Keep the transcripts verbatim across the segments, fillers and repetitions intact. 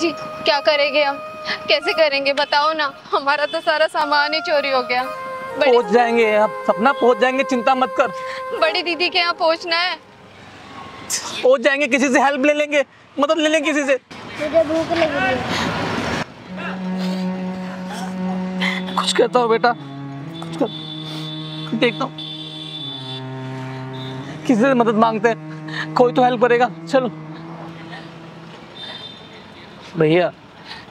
जी क्या करेंगे हम, कैसे करेंगे बताओ ना, हमारा तो सारा सामान ही चोरी हो गया। पहुंच जाएंगे अब, सपना पहुंच जाएंगे, चिंता मत कर। बड़ी दीदी के यहाँ पहुँचना है, पहुंच जाएंगे, किसी से हेल्प ले लेंगे, मदद ले लेंगे किसी से। मुझे भूख लगी है। कुछ कहता हो बेटा, कुछ कर, देखता हूँ किसी से मदद मांगते हैं, कोई तो हेल्प करेगा। चलो भैया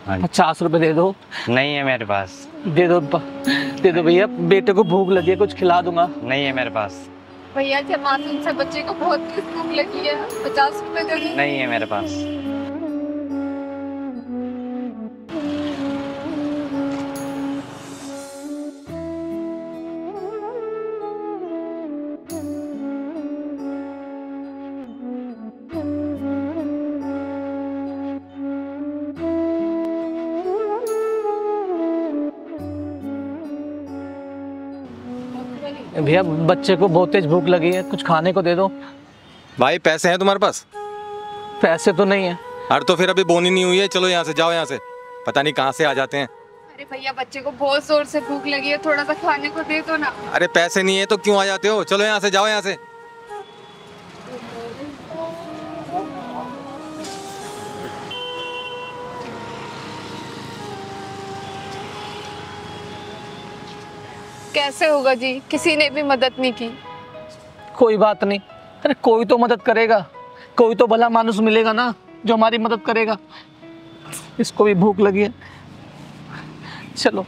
पचास रुपए दे दो। नहीं है मेरे पास। दे दो दे दो भैया, बेटे को भूख लगी है, कुछ खिला दूंगा। नहीं है मेरे पास भैया, मासूम से बच्चे को बहुत भूख लगी है, पचास रुपए दे दो। नहीं है मेरे पास। भैया बच्चे को बहुत तेज भूख लगी है, कुछ खाने को दे दो। भाई पैसे हैं तुम्हारे पास? पैसे तो नहीं है। अरे तो फिर अभी बोनी नहीं हुई है, चलो यहाँ से जाओ, यहाँ से पता नहीं कहाँ से आ जाते हैं। अरे भैया बच्चे को बहुत जोर से भूख लगी है, थोड़ा सा खाने को दे दो ना। अरे पैसे नहीं है तो क्यों आ जाते हो, चलो यहाँ से जाओ, यहाँ से। कैसे होगा जी, किसी ने भी मदद नहीं की। कोई बात नहीं, अरे कोई तो मदद करेगा, कोई तो भला मानुस मिलेगा ना जो हमारी मदद करेगा। इसको भी भूख लगी है, चलो।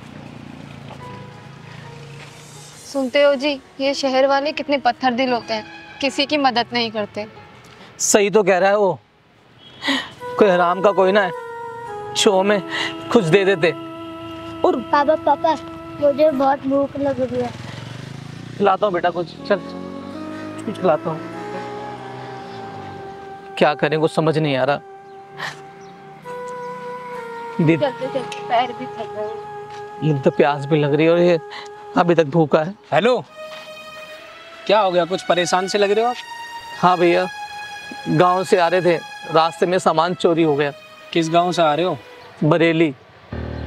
सुनते हो जी, ये शहर वाले कितने पत्थर दिल होते हैं, किसी की मदद नहीं करते। सही तो कह रहा है वो, कोई हराम का कोई ना है शो में कुछ दे देते। और पापा पापा मुझे बहुत भूख लग रही है, खिलाता हूँ बेटा कुछ, चल कुछ खिलाता हूँ। क्या करें कुछ समझ नहीं आ रहा। चलते चलते पैर भी थक गए, मुझे तो प्यास भी लग रही है और ये अभी तक भूखा है। हेलो, क्या हो गया, कुछ परेशान से लग रहे हो आप? हाँ भैया, गांव से आ रहे थे, रास्ते में सामान चोरी हो गया। किस गांव से आ रहे हो? बरेली,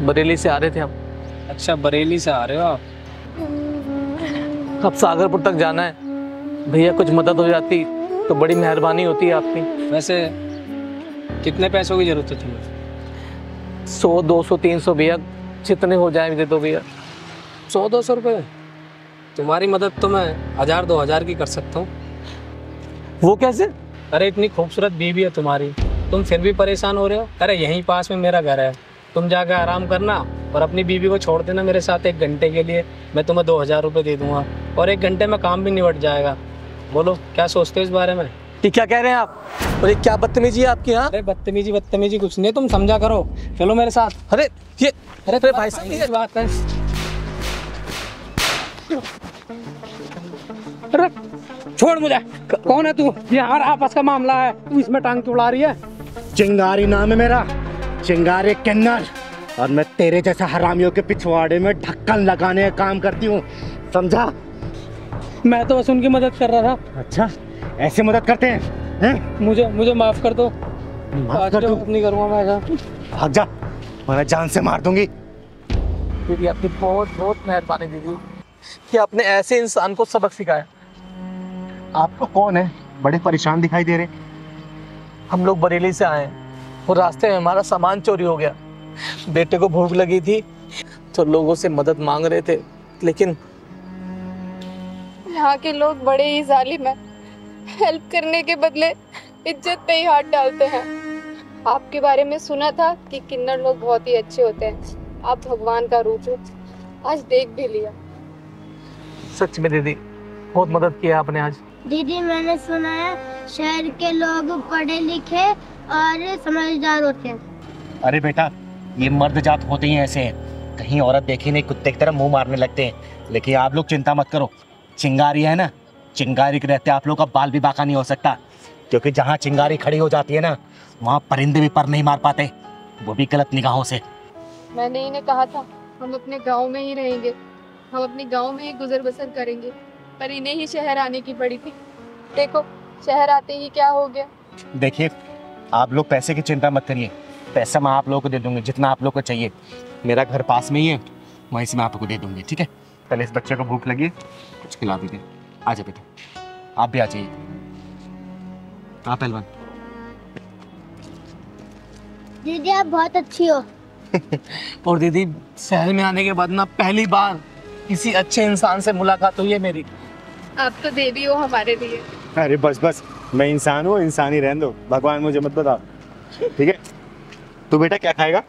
बरेली से आ रहे थे हम। अच्छा बरेली से आ रहे हो आप? अब सागरपुर तक जाना है भैया, कुछ मदद हो जाती तो बड़ी मेहरबानी होती है आपकी। वैसे कितने पैसों की जरूरत है तुम्हें? सौ दो सौ तीन सौ भैया, जितने हो जाए दे दो भैया। सौ दो सौ रुपये? तुम्हारी मदद तो मैं हजार दो हजार की कर सकता हूँ। वो कैसे? अरे इतनी खूबसूरत बीवी है तुम्हारी, तुम फिर भी परेशान हो रहे हो। अरे यहीं पास में मेरा घर है, तुम जाकर आराम करना और अपनी बीवी को छोड़ देना मेरे साथ एक घंटे के लिए। मैं तुम्हें दो हज़ार रुपये दे दूंगा और एक घंटे में काम भी निपट जाएगा। बोलो क्या सोचते हो इस बारे में? ठीक, क्या कह रहे हैं आप? अरे क्या बदतमीजी है आपकी। हाँ अरे बदतमीजी बदतमीजी कुछ नहीं, तुम समझा करो, चलो मेरे साथ। अरे ये अरे अरे भाई साहब ये बात है। अरे छोड़ मुझे, कौन है तू? ये हमारा आपस का मामला है, तू इसमें टांग क्यों उड़ा रही है? चिंगारी नाम है मेरा, चिंगारी किन्नर, और मैं तेरे जैसा हरामियों के पिछवाड़े में ढक्कन लगाने का काम करती हूँ, समझा? मैं तो बस उनकी मदद कर रहा था। अच्छा ऐसे मदद करते हैं, हैं? मुझे मुझे माफ कर दो, माफ कर दो। नहीं करूँगा मैं, भाग जा वरना जान से मार दूंगी। दीदी आपकी बहुत बहुत मेहरबानी दीदी कि आपने ऐसे इंसान को सबक सिखाया। आपको कौन है? बड़े परेशान दिखाई दे रहे। हम लोग बरेली से आए हैं और रास्ते में हमारा सामान चोरी हो गया, बेटे को भूख लगी थी तो लोगों से मदद मांग रहे थे, लेकिन यहाँ के लोग बड़े ही जालिम हैं, हेल्प करने के बदले इज्जत पे ही हाथ डालते हैं। आपके बारे में सुना था कि किन्नर लोग बहुत ही अच्छे होते हैं, आप भगवान का रूप हो, आज देख भी लिया। सच में दीदी बहुत मदद किया आपने आज। दीदी मैंने सुना है शहर के लोग पढ़े लिखे और समझदार होते हैं। अरे बेटा ये मर्द जात होते ही ऐसे हैं, कहीं औरत देखी नहीं कुत्ते की तरह मुंह मारने लगते हैं। लेकिन आप लोग चिंता मत करो, चिंगारी है ना, चिंगारी के रहते आप लोग का बाल भी बाका नहीं हो सकता, क्योंकि जहाँ चिंगारी खड़ी हो जाती है ना वहाँ परिंदे भी पर नहीं मार पाते, वो भी गलत निगाहों से। मैंने इन्हें कहा था हम अपने गाँव में ही रहेंगे, हम अपने गाँव में ही गुजर बसर करेंगे, पर इन्हें ही शहर आने की पड़ी थी। देखो शहर आते ही क्या हो गया। देखिए आप लोग पैसे की चिंता मत करिए, पैसा मैं आप लोगों को दे दूंगी जितना आप लोगों को चाहिए। मेरा घर पास में ही है, वहीं से मैं आपको दे दूंगी, ठीक है। पहले इस बच्चे को भूख लगी है, कुछ खिला दीजिए। आ जाए बेटा, आप भी आ जाइए। हाँ पहलवान दीदी, आप बहुत अच्छी हो। और दीदी, शहर में आने के बाद ना पहली बार किसी अच्छे इंसान से मुलाकात हुई है मेरी। आप तो देवी हो हमारे लिए। अरे बस बस, मैं इंसान हूँ, इंसान ही रहने दो, भगवान मुझे मत बता, ठीक है। तू बेटा क्या खाएगा?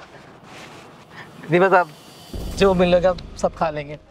नहीं बस, आप जो मिलेगा सब खा लेंगे।